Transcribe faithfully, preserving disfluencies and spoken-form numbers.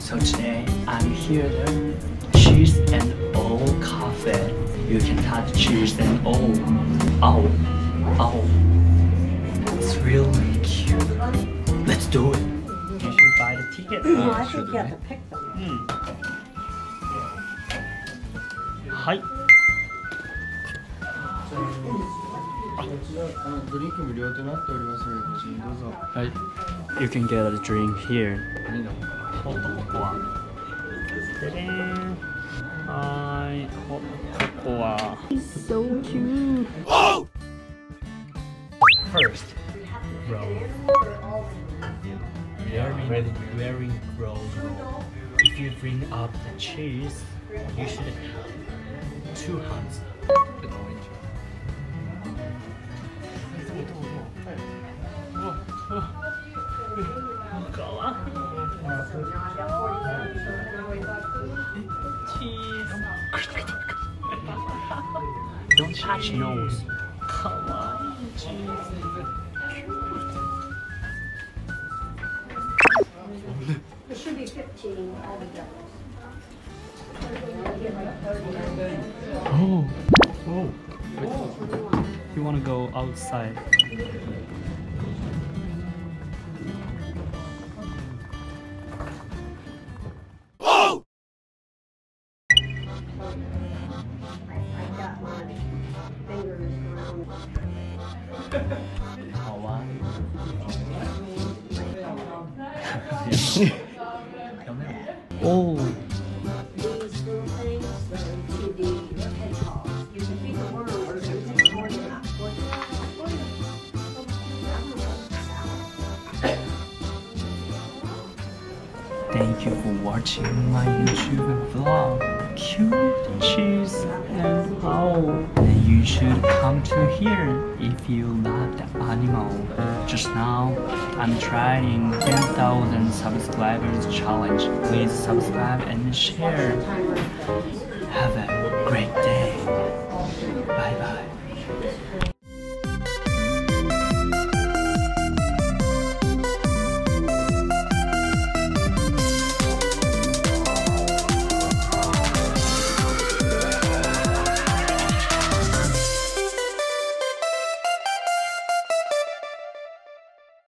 So today I'm here at Cheese and O Cafe. You can touch cheese and O. Oh, oh. It's really cute. Let's do it. You should buy the ticket. No, I think you have to pick them. Mm. Hi. You can get a drink here. It's so cute. Oh! First, roll. Wearing, wearing roll. If you bring up the cheese, you should have two hands. Don't touch nose. Come on, cheese. It should be fifteen altogether. Oh, oh. You want to go outside? Oh. These little things to the head toss. You can feed the worm or you can take more than that. Thank you for watching my YouTube vlog. Cute cheese and O. And you should come to here if you love the animal. Just now, I'm trying ten thousand subscribers challenge. Please subscribe and share. Have a great day. Bye bye.